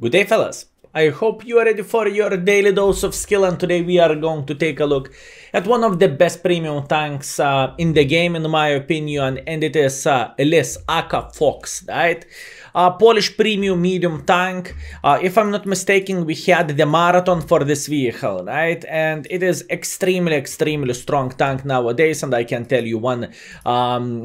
Good day, fellas! I hope you are ready for your daily dose of skill, and today we are going to take a look at one of the best premium tanks in the game, in my opinion, and it is LIS aka Fox, right? Polish premium medium tank. If I'm not mistaken, we had the marathon for this vehicle, right? And it is extremely strong tank nowadays, and I can tell you one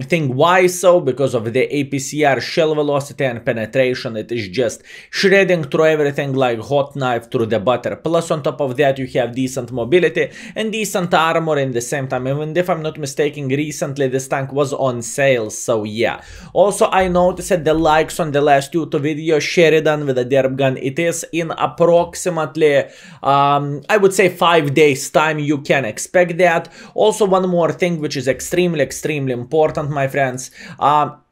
thing why so, because of the APCR shell velocity and penetration. It is just shredding through everything like hot knife through the butter. Plus on top of that you have decent mobility and decent armor in the same time. Even if I'm not mistaken, recently this tank was on sale, so yeah. Also I noticed that the likes on the last YouTube video, Sheridan with a derp gun, it is in approximately, I would say 5 days time, you can expect that. Also one more thing which is extremely important, my friends.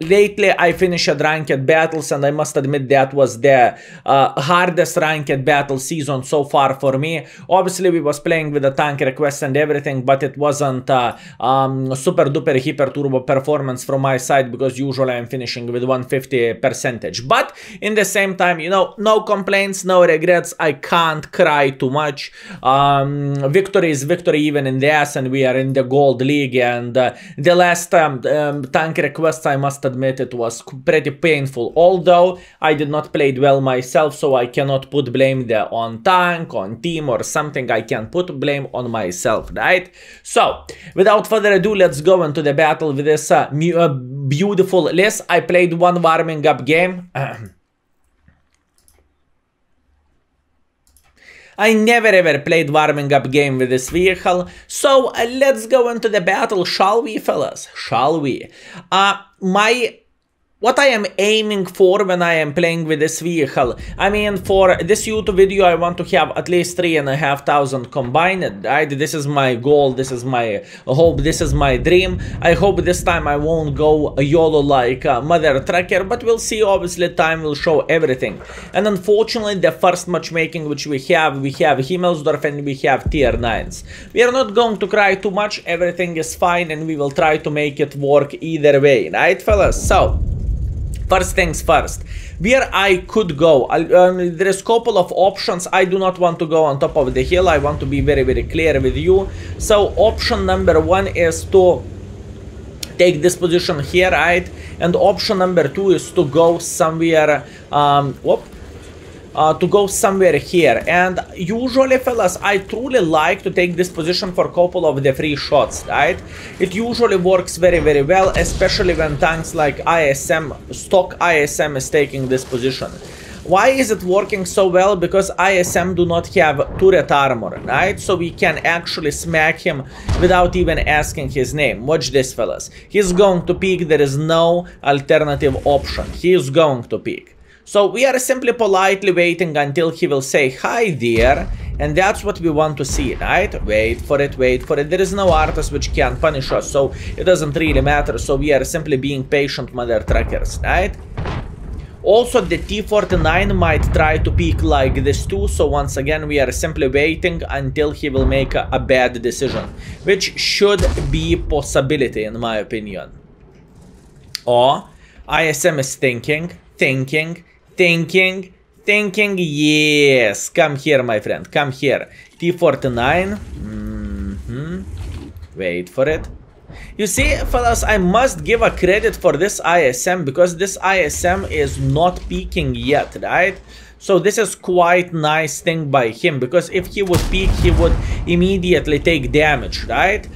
Lately I finished ranked battles, and I must admit that was the hardest ranked battle season so far for me. Obviously we was playing with the tank requests and everything, but it wasn't super duper hyper turbo performance from my side, because usually I'm finishing with 150%. But in the same time, you know, no complaints, no regrets. I can't cry too much. Victory is victory even in the ass, and we are in the gold league. And the last tank request, I must admit, it was pretty painful, although I did not play it well myself, so I cannot put blame there on tank, on team or something. I can put blame on myself, right? So without further ado, let's go into the battle with this beautiful list. I played one warming up game. I never ever played warming up game with this vehicle, so let's go into the battle, shall we, fellas? Shall we? What I am aiming for when I am playing with this vehicle, I mean, for this YouTube video, I want to have at least 3,500 combined, right? This is my goal, this is my hope, this is my dream. I hope this time I won't go YOLO like Mother Trucker, but we'll see, obviously, time will show everything. And unfortunately, the first matchmaking which we have Himmelsdorf and we have tier 9s. We are not going to cry too much, everything is fine, and we will try to make it work either way, right, fellas? So first things first, where I could go, there is a couple of options. I do not want to go on top of the hill, I want to be very clear with you. So option number one is to take this position here, right? And option number two is to go somewhere, to go somewhere here. And usually, fellas, I truly like to take this position for a couple of the free shots, right? It usually works very well, especially when tanks like ISM, stock ISM is taking this position. Why is it working so well? Because ISM do not have turret armor, right? So we can actually smack him without even asking his name. Watch this, fellas. He's going to peek, there is no alternative option. He is going to peek. So we are simply politely waiting until he will say hi there, and that's what we want to see, right? Wait for it, wait for it. There is no artist which can punish us, so it doesn't really matter. So we are simply being patient, Mother Truckers, right? Also, the T49 might try to peek like this too, so once again we are simply waiting until he will make a bad decision, which should be possibility in my opinion. Or ISM is thinking, yes, come here, my friend, come here. T49, wait for it. You see, fellas, I must give a credit for this ISM, because this ISM is not peeking yet, right? So this is quite nice thing by him, because if he would peek, he would immediately take damage, right?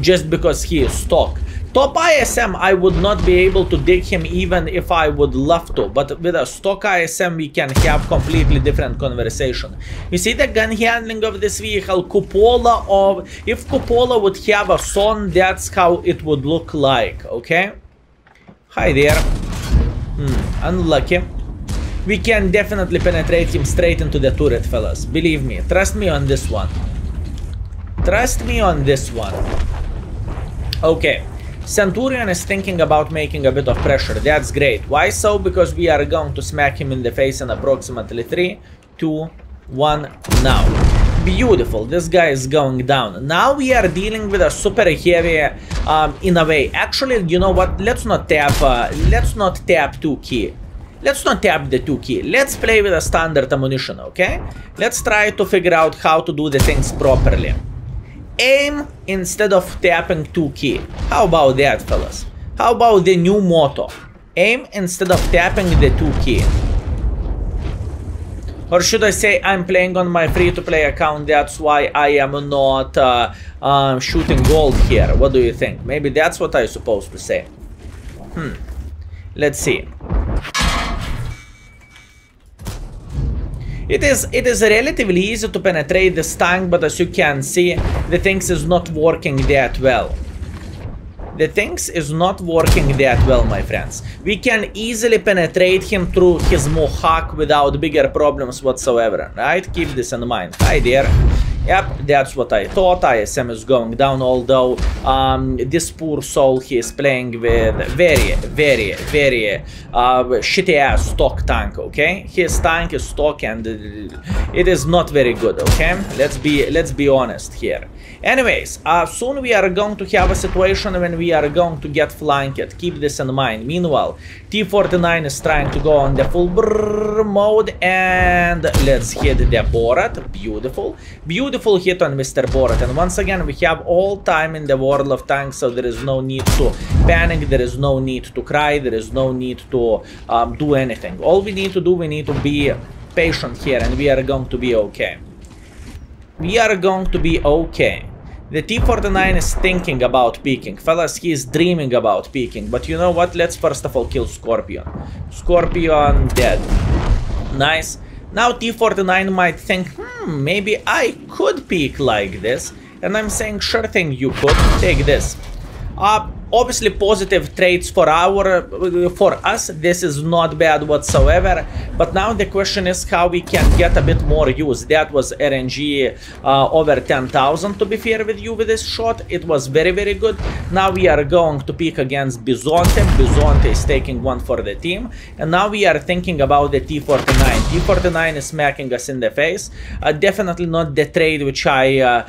Just because he is stock. Top ISM, I would not be able to dig him even if I would love to, but with a stock ISM we can have completely different conversation. You see the gun handling of this vehicle, cupola of... If cupola would have a son, that's how it would look like, okay? Hi there. Unlucky. We can definitely penetrate him straight into the turret, fellas. Believe me, trust me on this one. Trust me on this one. Okay. Centurion is thinking about making a bit of pressure, that's great. Why so? Because we are going to smack him in the face in approximately 3, 2, 1, now. Beautiful, this guy is going down. Now we are dealing with a super heavy, in a way. Actually, you know what, let's not tap 2 key. Let's not tap the 2 key. Let's play with a standard ammunition, okay? Let's try to figure out how to do the things properly. Aim instead of tapping 2 key. How about that, fellas? How about the new motto? Aim instead of tapping the 2 key. Or should I say I'm playing on my free-to-play account, that's why I am not shooting gold here. What do you think? Maybe that's what I'm supposed to say. Let's see. It is relatively easy to penetrate this tank, but as you can see, the things is not working that well. The things is not working that well, my friends. We can easily penetrate him through his mohawk without bigger problems whatsoever, right? Keep this in mind. Hi there. Yep, that's what I thought. ISM is going down, although this poor soul, he is playing with very, very, very shitty ass stock tank, okay? His tank is stock and it is not very good, okay? Let's be honest here. Anyways, soon we are going to have a situation when we are going to get flanked. Keep this in mind. Meanwhile, T49 is trying to go on the full brrrr mode, and let's hit the Borat. Beautiful. Beautiful hit on Mr. Borat, and once again we have all time in the World of Tanks, so there is no need to panic, there is no need to cry, there is no need to do anything. All we need to do, we need to be patient here, and we are going to be okay. We are going to be okay. The T-49 is thinking about peeking. Fellas, he is dreaming about peeking, but you know what? Let's first of all kill Scorpion. Scorpion dead. Nice. Now T49 might think, maybe I could peek like this. And I'm saying, sure thing you could. Take this. Obviously positive traits for us. This is not bad whatsoever. But now the question is how we can get a bit more use. That was RNG over 10,000, to be fair with you, with this shot. It was very, very good. Now we are going to peek against Bizonte. Bizonte is taking one for the team. And now we are thinking about the T49. T49 is smacking us in the face. Definitely not the trade which I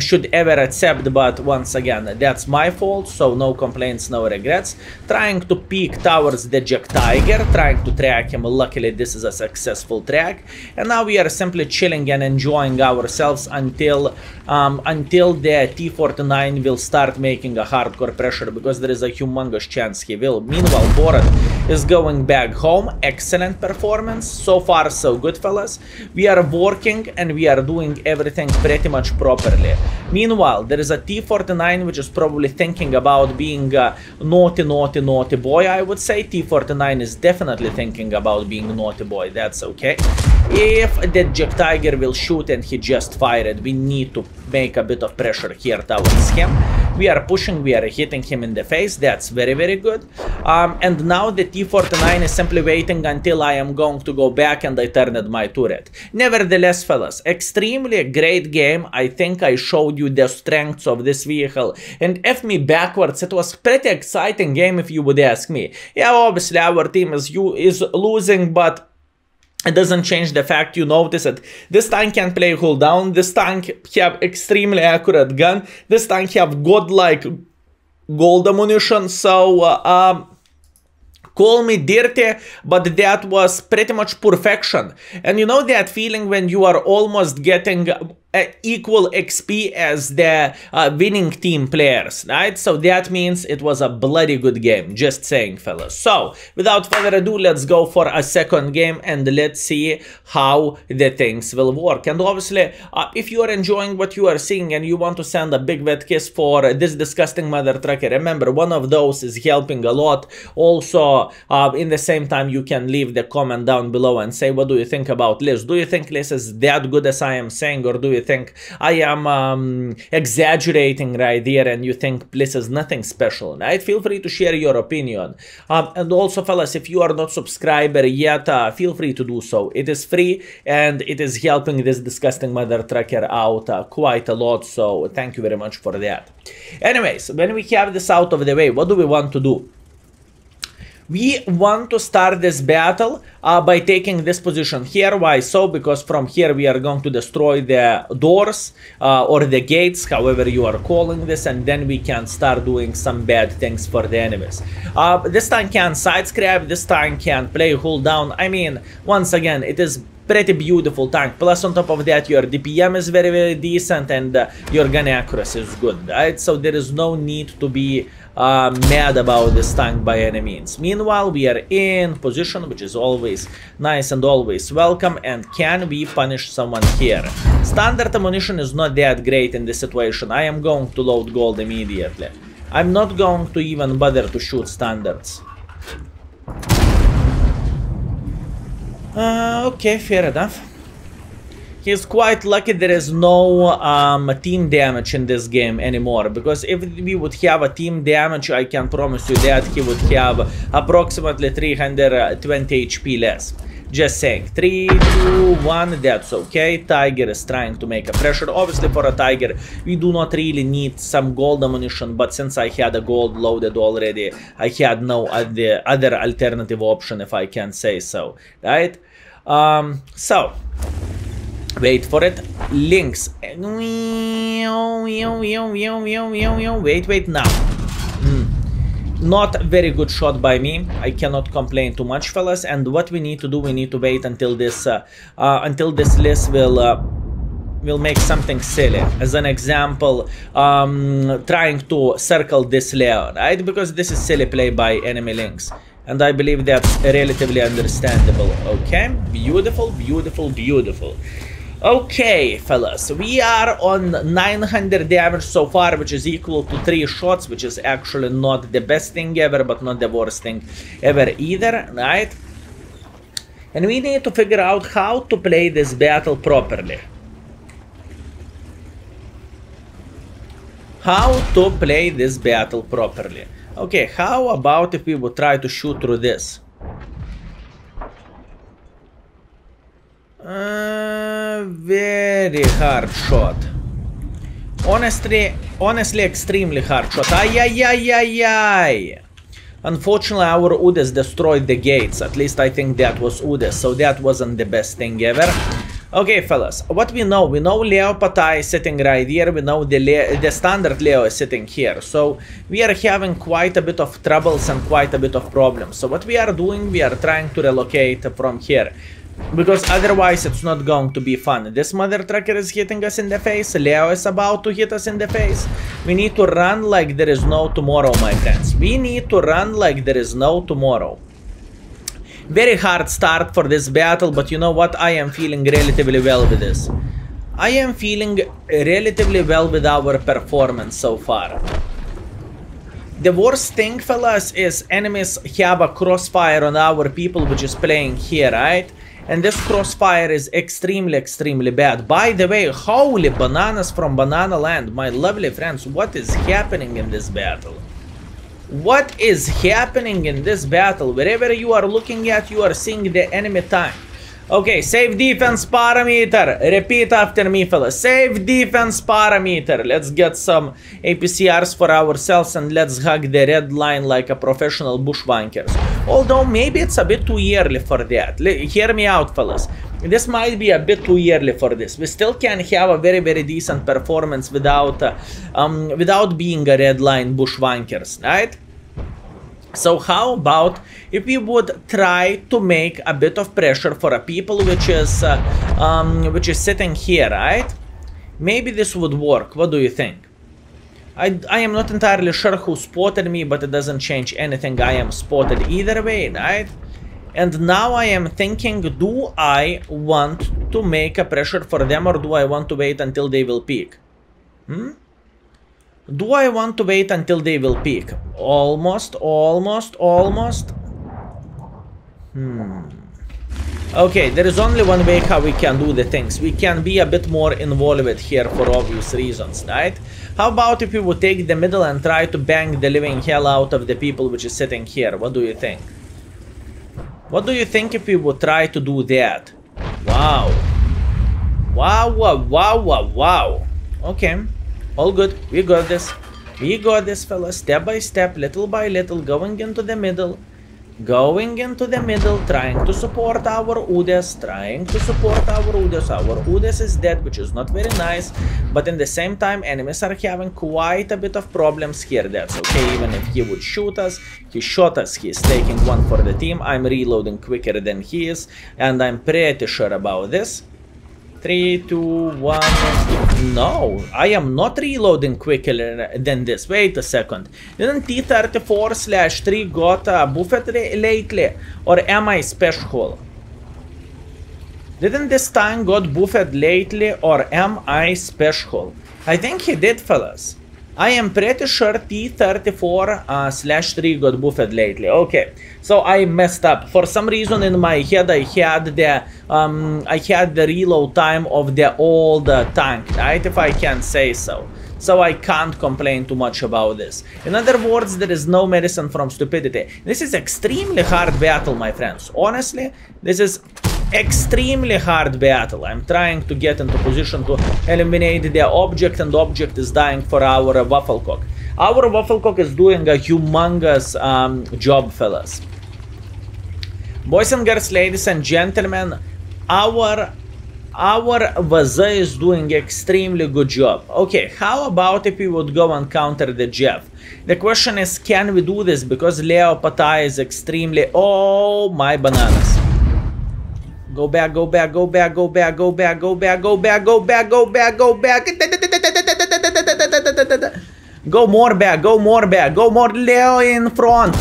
should ever accept. But once again, that's my fault. So no complaints, no regrets. Trying to peek towards the Jagdtiger, trying to track him. Luckily this is a successful track, and now we are simply chilling and enjoying ourselves until the T49 will start making a hardcore pressure, because there is a humongous chance he will. Meanwhile, Borat is going back home. Excellent performance. So far so good, fellas. We are working and we are doing everything pretty much properly. Meanwhile, there is a T49 which is probably thinking about being a naughty boy, I would say. T49 is definitely thinking about being naughty boy. That's okay. If the Jagdtiger will shoot, and he just fired, we need to make a bit of pressure here towards him. We are pushing, we are hitting him in the face. That's very, very good. And now the T49 is simply waiting until I am going to go back and I turned my turret. Nevertheless, fellas, extremely great game. I think I showed you the strengths of this vehicle. And F me backwards, it was pretty exciting game if you would ask me. Yeah, obviously our team is losing, but it doesn't change the fact you notice it. This tank can play hold down. This tank have extremely accurate gun. This tank have godlike gold ammunition. So call me dirty, but that was pretty much perfection. And you know that feeling when you are almost getting equal XP as the winning team players, right? So that means it was a bloody good game, just saying, fellas. So without further ado, let's go for a second game and let's see how the things will work. And obviously, if you are enjoying what you are seeing and you want to send a big wet kiss for this disgusting mother trucker, remember, one of those is helping a lot. Also, in the same time, you can leave the comment down below and say, what do you think about LIS? Do you think LIS is that good as I am saying, or do you think I am exaggerating right there and you think LIS is nothing special, right? Feel free to share your opinion. And also, fellas, if you are not subscriber yet, feel free to do so. It is free and it is helping this disgusting mother trucker out quite a lot, so thank you very much for that. Anyways, when we have this out of the way, what do we want to do? We want to start this battle by taking this position here. Why so? Because from here we are going to destroy the doors or the gates, however you are calling this, and then we can start doing some bad things for the enemies. This tank can side scrap, this tank can play hold down. I mean, once again, it is pretty beautiful tank. Plus on top of that, your DPM is very, very decent, and your gun accuracy is good, right? So there is no need to be mad about this tank by any means. Meanwhile, we are in position, which is always nice and always welcome. And can we punish someone here? Standard ammunition is not that great in this situation. I am going to load gold immediately. I'm not going to even bother to shoot standards. Okay, fair enough. He's quite lucky there is no team damage in this game anymore, because if we would have a team damage, I can promise you that he would have approximately 320 HP less. Just saying. 3, 2, 1, that's okay. Tiger is trying to make a pressure. Obviously, for a Tiger, we do not really need some gold ammunition, but since I had a gold loaded already, I had no other alternative option, if I can say so, right? So, wait for it. Lynx. Wait, now. Not very good shot by me. I cannot complain too much, fellas. And what we need to do, we need to wait until this list will make something silly. As an example, trying to circle this layer, right? Because this is silly play by enemy links, and I believe that's relatively understandable. Okay, beautiful, beautiful, beautiful. Okay, fellas, we are on 900 damage so far, which is equal to 3 shots, which is actually not the best thing ever, but not the worst thing ever either, right? And we need to figure out how to play this battle properly. How to play this battle properly. Okay, how about if we would try to shoot through this? Very hard shot. Honestly, extremely hard shot. Ay, ay, ay, ay, ay. Unfortunately, our UDES destroyed the gates. At least I think that was UDES, so that wasn't the best thing ever. Okay, fellas, what we know Leo Patai is sitting right here, we know the standard Leo is sitting here, so we are having quite a bit of troubles and quite a bit of problems. So what we are doing, we are trying to relocate from here, because otherwise it's not going to be fun. This mother trucker is hitting us in the face, Leo is about to hit us in the face. We need to run like there is no tomorrow, my friends. We need to run like there is no tomorrow. Very hard start for this battle, but you know what? I am feeling relatively well with this. I am feeling relatively well with our performance so far. The worst thing, fellas, is enemies have a crossfire on our people, which is playing here, right? And this crossfire is extremely, extremely bad. By the way, holy bananas from Banana Land, my lovely friends, what is happening in this battle? What is happening in this battle? Wherever you are looking at, you are seeing the enemy tank. Okay, save defense parameter. Repeat after me, fellas. Save defense parameter. Let's get some APCRs for ourselves and let's hug the red line like a professional bushwankers. Although maybe it's a bit too early for that. Hear me out, fellas. This might be a bit too early for this. We still can have a very, very decent performance without without being a red line bushwankers, right? So how about if we would try to make a bit of pressure for a people which is sitting here, right? Maybe this would work. What do you think? I am not entirely sure who spotted me, but it doesn't change anything. I am spotted either way, right? And now I am thinking, do I want to make a pressure for them or do I want to wait until they will peak? Do I want to wait until they will peak? Almost, almost, almost. Okay, there is only one way how we can do the things. We can be a bit more involved here for obvious reasons, right? How about if we would take the middle and try to bang the living hell out of the people which is sitting here? What do you think? What do you think if we would try to do that? Wow. Wow, wow, wow, wow, wow. Okay. All good. We got this. We got this, fella. Step by step, little by little, going into the middle. Going into the middle, trying to support our UDES, Our UDES is dead, which is not very nice, but in the same time, enemies are having quite a bit of problems here. That's okay, even if he would shoot us, he shot us, he's taking one for the team. I'm reloading quicker than he is, and I'm pretty sure about this. 3, 2, 1, no, I am not reloading quicker than this. Wait a second, didn't T-34/3 got a buffet lately, or am I special? Didn't this tank got buffet lately, or am I special? I think he did, fellas. I am pretty sure T-34/3 got buffed lately. Okay, so I messed up. For some reason in my head I had the reload time of the old tank, right? If I can say so. So I can't complain too much about this. In other words, there is no medicine from stupidity. This is extremely hard battle, my friends. Honestly, this is extremely hard battle. I'm trying to get into position to eliminate the object, and the object is dying for our wafflecock. Our wafflecock is doing a humongous job, fellas. Boys and girls, ladies and gentlemen, our Vazir is doing extremely good job. Okay, how about if we would go and counter the Jeff? The question is, can we do this? Because Leo Patai is extremely... Oh, my bananas. Go back, go back, go back, go back, go back, go back, go back, go back, go back, go back. Go more back, go more back, go more. Leo in front.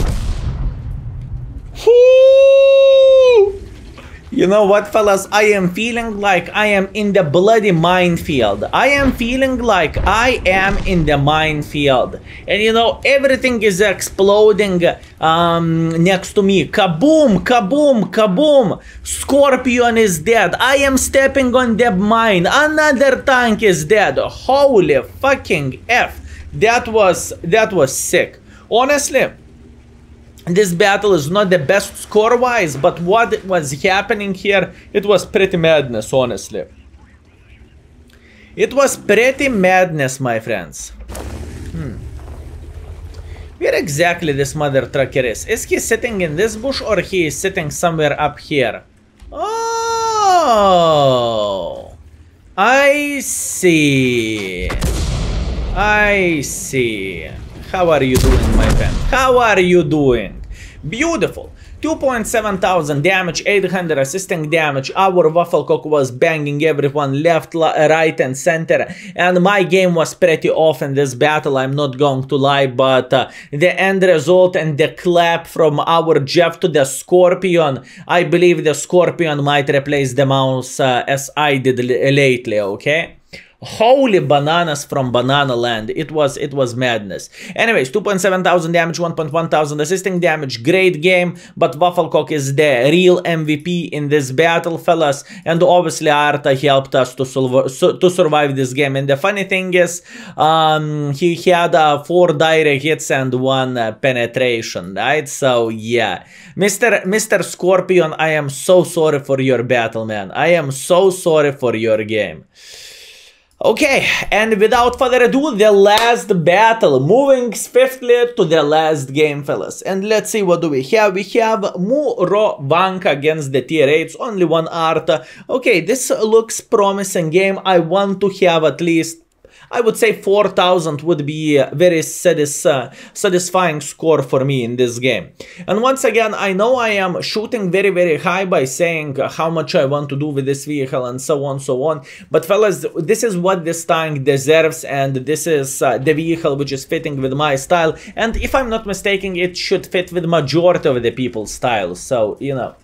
You know what, fellas, I am feeling like I am in the bloody minefield. I am feeling like I am in the minefield. And you know, everything is exploding next to me. Kaboom, kaboom, kaboom. Scorpion is dead. I am stepping on the mine. Another tank is dead. Holy fucking F. That was sick. Honestly, this battle is not the best score-wise, but what was happening here, it was pretty madness, honestly. It was pretty madness, my friends. Where exactly this mother trucker is? Is he sitting in this bush, or he is sitting somewhere up here? Oh, I see. I see. How are you doing, my friend? How are you doing? Beautiful. 2,700 damage, 800 assisting damage. Our wafflecock was banging everyone left, right and center. And my game was pretty off in this battle, I'm not going to lie. But the end result and the clap from our Jeff to the Scorpion. I believe the Scorpion might replace the mouse as I did lately, okay? Holy bananas from banana land. It was madness. Anyways, 2,700 damage, 1,100 assisting damage. Great game, but wafflecock is the real MVP in this battle, fellas. And obviously Arta helped us to survive this game. And the funny thing is, he had 4 direct hits and 1 penetration, right? So yeah, Mr. Scorpion, I am so sorry for your battle, man. I am so sorry for your game. Okay, and without further ado, the last battle, moving swiftly to the last game, fellas. And let's see, what do we have? We have Murovanka against the tier 8s, only 1 art. Okay, this looks promising game. I want to have at least, I would say 4,000 would be a very satisfying score for me in this game. And once again, I know I am shooting very, very high by saying how much I want to do with this vehicle and so on. But fellas, this is what this tank deserves, and this is the vehicle which is fitting with my style. And if I'm not mistaken, it should fit with majority of the people's style, so, you know.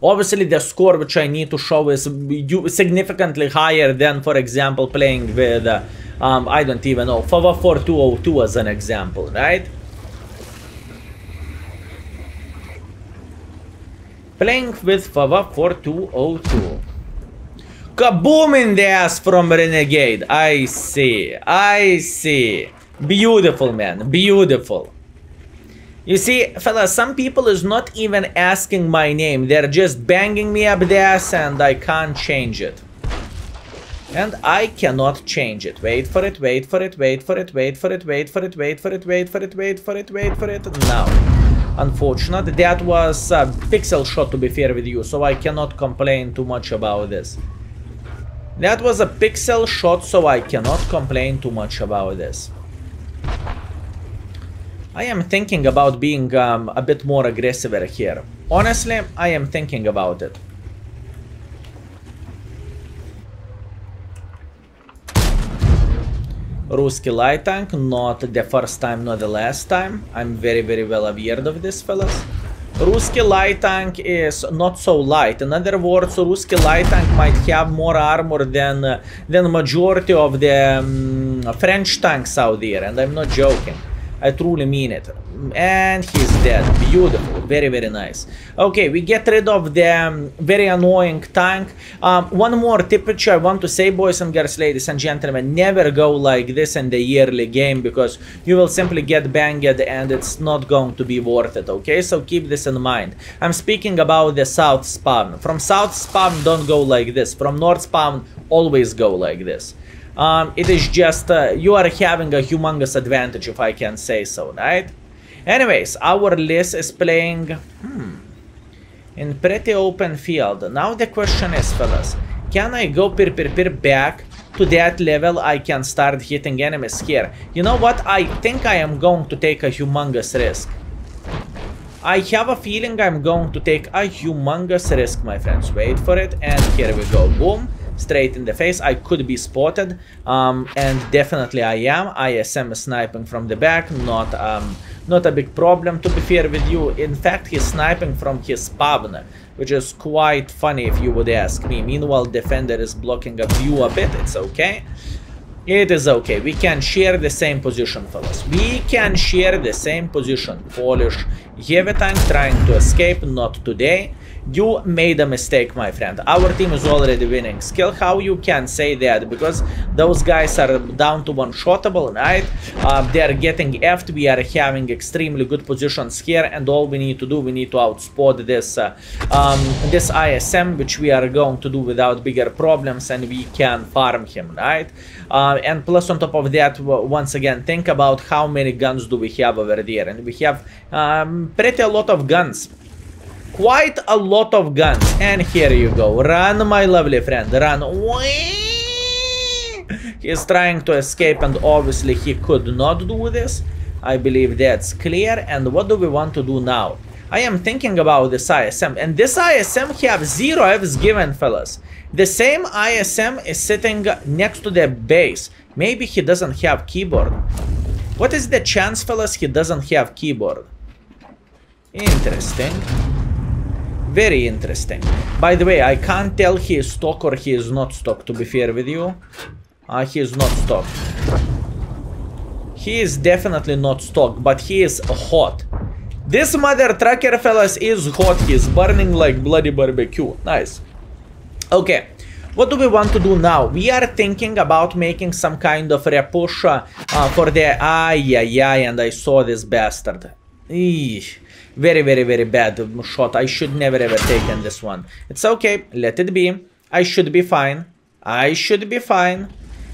Obviously, the score which I need to show is significantly higher than, for example, playing with, I don't even know, Fava 4202 as an example, right? Playing with Fava 4202. Kaboom in the ass from Renegade. I see, I see. Beautiful, man, beautiful. You see, fellas, some people is not even asking my name. They're just banging me up the ass and I can't change it. And I cannot change it. Wait for it, wait for it, wait for it, wait for it, wait for it, wait for it, wait for it, wait for it, wait for it, wait for it, now. unfortunate. That was a pixel shot, to be fair with you, so I cannot complain too much about this. That was a pixel shot, so I cannot complain too much about this. I am thinking about being a bit more aggressive here. Honestly, I am thinking about it. Ruski light tank, not the first time, not the last time. I'm very well aware of this, fellas. Ruski light tank is not so light. In other words, Ruski light tank might have more armor than majority of the French tanks out there, and I'm not joking. I truly mean it. And he's dead. Beautiful. Very nice. Okay, we get rid of the very annoying tank. One more tip which I want to say, boys and girls, ladies and gentlemen, never go like this in the yearly game, because you will simply get banged and it's not going to be worth it, okay? So keep this in mind. I'm speaking about the south spawn. From south spawn, don't go like this. From north spawn, always go like this. It is just, you are having a humongous advantage, if I can say so, right? Anyways, our LIS is playing in pretty open field. Now the question is, fellas, can I go back to that level? I can start hitting enemies here. You know what? I think I am going to take a humongous risk. I have a feeling I'm going to take a humongous risk, my friends. Wait for it, and here we go. Boom. Straight in the face. I could be spotted, and definitely I am. ISM is sniping from the back, not a big problem, to be fair with you. In fact, he's sniping from his spawn, which is quite funny if you would ask me. Meanwhile, Defender is blocking a view a bit. It's okay. It is okay. We can share the same position, fellas. We can share the same position. Polish heavy tank trying to escape. Not today. You made a mistake, my friend. Our team is already winning. Skill, how you can say that? Because those guys are down to one-shottable, right? They are getting effed. We are having extremely good positions here, and all we need to do, we need to outspot this this ISM, which we are going to do without bigger problems, and we can farm him, right? And plus, on top of that, once again, think about how many guns do we have over there, and we have pretty a lot of guns. Quite a lot of guns. And here you go. Run, my lovely friend. Run. He's trying to escape, and obviously he could not do this. I believe that's clear. And what do we want to do now? I am thinking about this ISM. And this ISM have 0 F's given, fellas. The same ISM is sitting next to the base. Maybe he doesn't have keyboard. What is the chance, fellas, he doesn't have keyboard? Interesting. Very interesting. By the way, I can't tell he is stock or he is not stock, to be fair with you. He is not stock. He is definitely not stock, but he is hot. This mother trucker, fellas, is hot. He is burning like bloody barbecue. Nice. Okay. What do we want to do now? We are thinking about making some kind of repush for the... and I saw this bastard. Eesh. Very bad shot. I should never ever taken this one. It's okay. Let it be. I should be fine. I should be fine.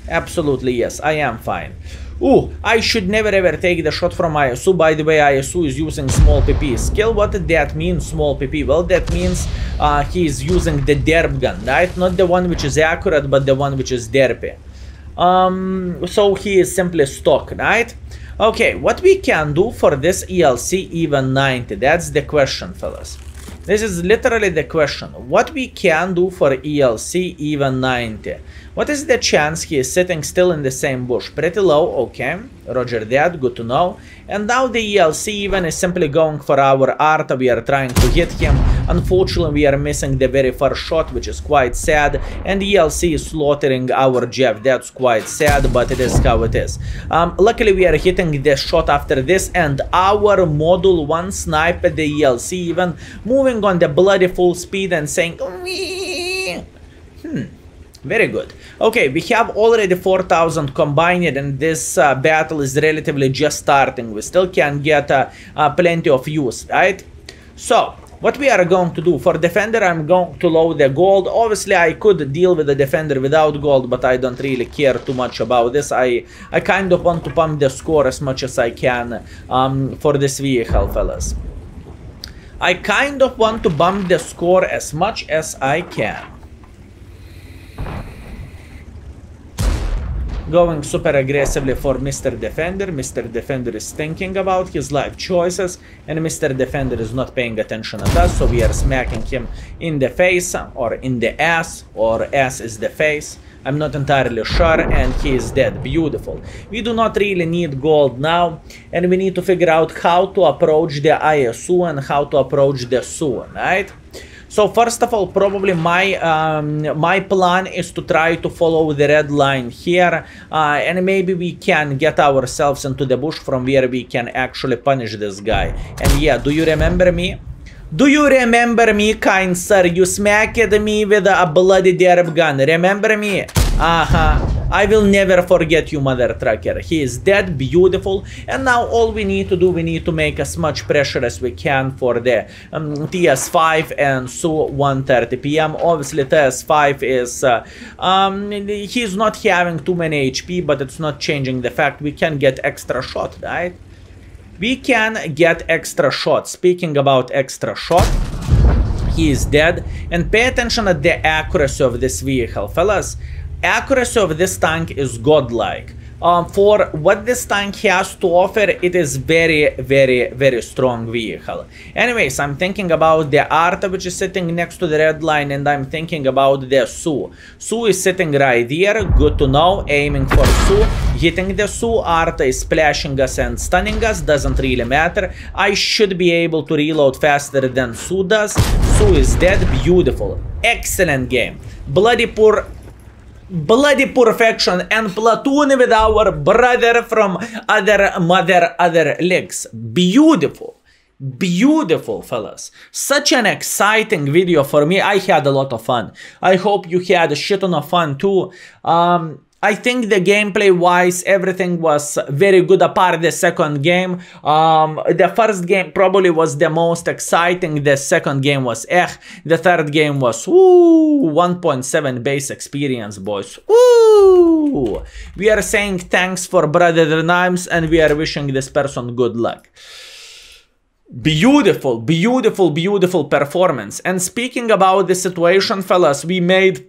Absolutely, yes. I am fine. Ooh, I should never ever take the shot from ISU. By the way, ISU is using small PP. Skill, what did that mean, small PP? Well, that means he is using the derp gun, right? Not the one which is accurate, but the one which is derpy. So he is simply stock, right? Okay, what we can do for this ELC even 90? That's the question, fellas. This is literally the question. What we can do for ELC even 90? What is the chance he is sitting still in the same bush? Pretty low, okay. Roger that, good to know. And now the ELC even is simply going for our art. We are trying to hit him. Unfortunately, we are missing the very first shot, which is quite sad. And ELC is slaughtering our Jeff. That's quite sad, but it is how it is. Luckily, we are hitting this shot after this. And our Model 1 sniper, the ELC even, moving on the bloody full speed and saying... Very good. Okay, we have already 4,000 combined, and this battle is relatively just starting. We still can get plenty of use, right? So... what we are going to do for Defender, I'm going to load the gold. Obviously, I could deal with the Defender without gold, but I don't really care too much about this. I kind of want to pump the score as much as I can for this vehicle, fellas. I kind of want to bump the score as much as I can. Going super aggressively for Mr. Defender. Mr. Defender is thinking about his life choices, and Mr. Defender is not paying attention at us, so we are smacking him in the face, or in the ass, or ass is the face. I'm not entirely sure, and he is dead. Beautiful. We do not really need gold now, and we need to figure out how to approach the ISU and how to approach the SU, right? So first of all, probably my my plan is to try to follow the red line here, and maybe we can get ourselves into the bush from where we can actually punish this guy. And yeah, do you remember me? Do you remember me, kind sir? You smacked me with a bloody derb gun. Remember me? I will never forget you, mother trucker. He is dead. Beautiful. And now all we need to do, we need to make as much pressure as we can for the TS5 and SU 130 PM. Obviously, TS5 is... he's not having too many HP, but it's not changing the fact we can get extra shot, right? We can get extra shot. Speaking about extra shot, he is dead. And pay attention at the accuracy of this vehicle, fellas. Accuracy of this tank is godlike. For what this tank has to offer, it is very strong vehicle. Anyways, I'm thinking about the Arta, which is sitting next to the red line, and I'm thinking about the SU. SU is sitting right here, good to know, aiming for SU, hitting the SU, Arta is splashing us and stunning us, doesn't really matter. I should be able to reload faster than SU does. SU is dead, beautiful. Excellent game. Bloody perfection and platoon with our brother from other legs. Beautiful. Beautiful, fellas. Such an exciting video for me. I had a lot of fun. I hope you had a shit ton of fun too. I think the gameplay-wise, everything was very good apart the second game. The first game probably was the most exciting. The second game was the third game was 1.7 base experience, boys. Ooh. We are saying thanks for brother names, and we are wishing this person good luck. Beautiful, beautiful, beautiful performance. And speaking about the situation, fellas, we made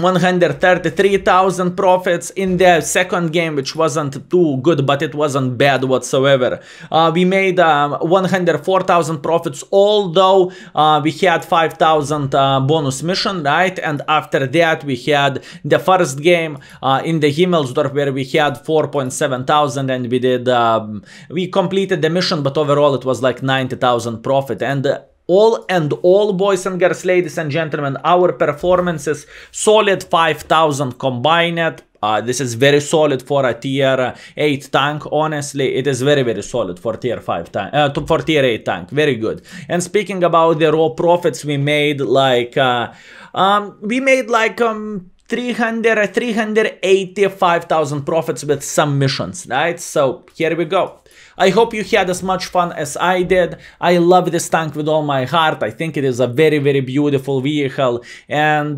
133,000 profits in the second game, which wasn't too good, but it wasn't bad whatsoever. We made 104,000 profits, although we had 5,000 bonus mission, right? And after that, we had the first game in the Himmelsdorf, where we had 4,700, and we did, we completed the mission, but overall it was like 90,000 profit. And all boys and girls, ladies and gentlemen, our performances, solid 5,000 combined. This is very solid for a tier 8 tank. Honestly, it is very solid for tier 5 tank, for tier 8 tank. Very good. And speaking about the raw profits, we made like 385,000 profits with some missions, right? So here we go. I hope you had as much fun as I did. I love this tank with all my heart. I think it is a very beautiful vehicle. And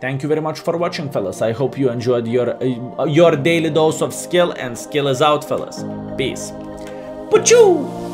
thank you very much for watching, fellas. I hope you enjoyed your daily dose of skill, and skill is out, fellas. Peace. Pachoo!